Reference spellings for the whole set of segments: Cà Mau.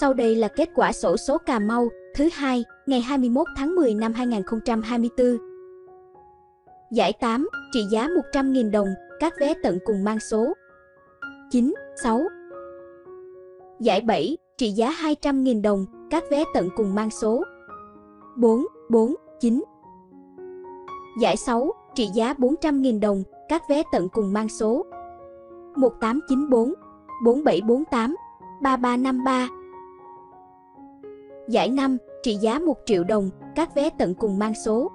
Sau đây là kết quả xổ số Cà Mau thứ hai ngày 21 tháng 10 năm 2024. Giải 8, trị giá 100.000 đồng, các vé tận cùng mang số 96. Giải 7, trị giá 200.000 đồng, các vé tận cùng mang số 449. Giải 6, trị giá 400.000 đồng, các vé tận cùng mang số 1894, 4748, 3353. Giải 5, trị giá 1 triệu đồng, các vé tận cùng mang số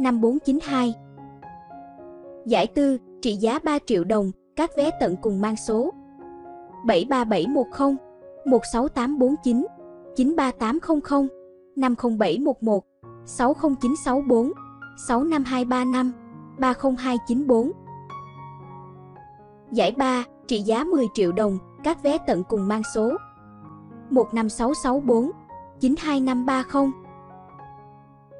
5492. Giải 4, trị giá 3 triệu đồng, các vé tận cùng mang số 73710, 16849, 93800, 50711, 60964, 65235, 30294. Giải 3, trị giá 10 triệu đồng, các vé tận cùng mang số 15664, 92530.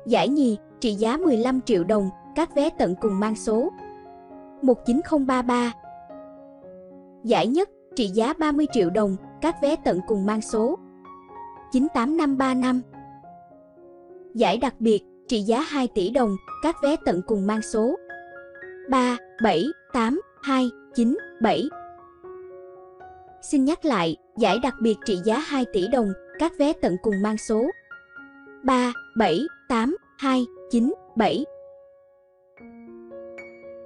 Giải nhì, trị giá 15 triệu đồng, các vé tận cùng mang số 19033. Giải nhất, trị giá 30 triệu đồng, các vé tận cùng mang số 98535. Giải đặc biệt, trị giá 2 tỷ đồng, các vé tận cùng mang số 378297. Xin nhắc lại, giải đặc biệt trị giá 2 tỷ đồng, các vé tận cùng mang số 378297.